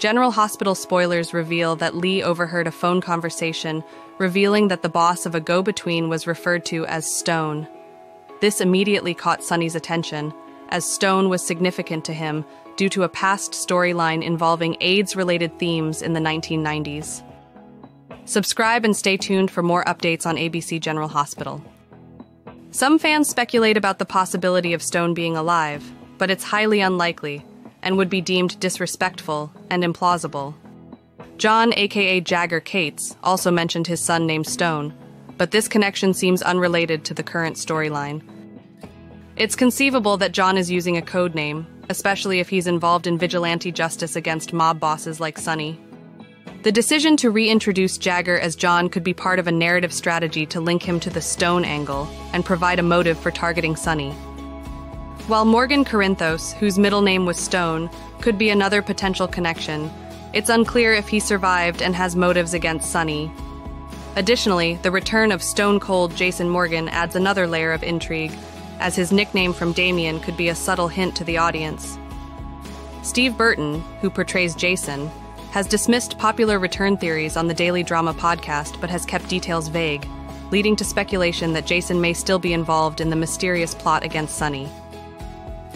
General Hospital spoilers reveal that Lee overheard a phone conversation revealing that the boss of a go-between was referred to as Stone. This immediately caught Sonny's attention, as Stone was significant to him due to a past storyline involving AIDS-related themes in the 1990s. Subscribe and stay tuned for more updates on ABC General Hospital. Some fans speculate about the possibility of Stone being alive, but it's highly unlikely and would be deemed disrespectful and implausible. John, aka Jagger Cates, also mentioned his son named Stone, but this connection seems unrelated to the current storyline. It's conceivable that John is using a code name, especially if he's involved in vigilante justice against mob bosses like Sonny. The decision to reintroduce Jagger as John could be part of a narrative strategy to link him to the Stone angle and provide a motive for targeting Sonny. While Morgan Corinthos, whose middle name was Stone, could be another potential connection, it's unclear if he survived and has motives against Sonny. Additionally, the return of Stone Cold Jason Morgan adds another layer of intrigue, as his nickname from Damien could be a subtle hint to the audience. Steve Burton, who portrays Jason, has dismissed popular return theories on the Daily Drama podcast but has kept details vague, leading to speculation that Jason may still be involved in the mysterious plot against Sonny.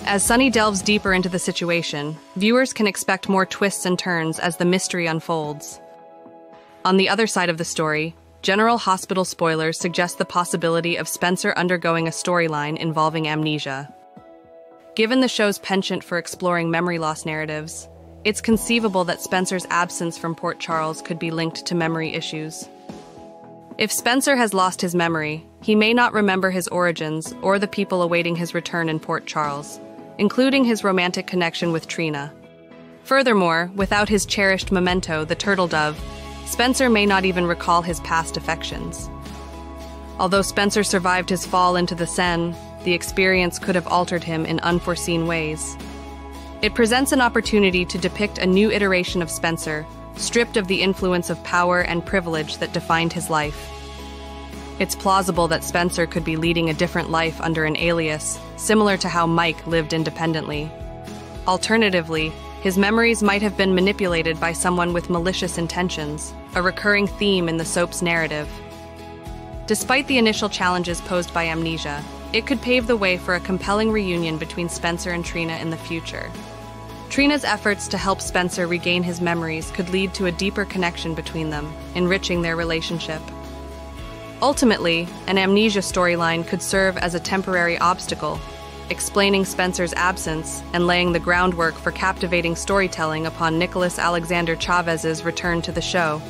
As Sonny delves deeper into the situation, viewers can expect more twists and turns as the mystery unfolds. On the other side of the story, General Hospital spoilers suggest the possibility of Spencer undergoing a storyline involving amnesia. Given the show's penchant for exploring memory loss narratives, it's conceivable that Spencer's absence from Port Charles could be linked to memory issues. If Spencer has lost his memory, he may not remember his origins or the people awaiting his return in Port Charles, including his romantic connection with Trina. Furthermore, without his cherished memento, the turtle dove, Spencer may not even recall his past affections. Although Spencer survived his fall into the Seine, the experience could have altered him in unforeseen ways. It presents an opportunity to depict a new iteration of Spencer, stripped of the influence of power and privilege that defined his life. It's plausible that Spencer could be leading a different life under an alias, similar to how Mike lived independently. Alternatively, his memories might have been manipulated by someone with malicious intentions, a recurring theme in the soap's narrative. Despite the initial challenges posed by amnesia, it could pave the way for a compelling reunion between Spencer and Trina in the future. Trina's efforts to help Spencer regain his memories could lead to a deeper connection between them, enriching their relationship. Ultimately, an amnesia storyline could serve as a temporary obstacle, explaining Spencer's absence and laying the groundwork for captivating storytelling upon Nicholas Alexander Chavez's return to the show.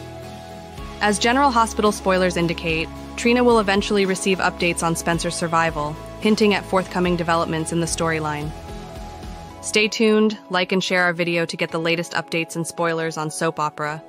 As General Hospital spoilers indicate, Trina will eventually receive updates on Spencer's survival, hinting at forthcoming developments in the storyline. Stay tuned, like and share our video to get the latest updates and spoilers on soap opera.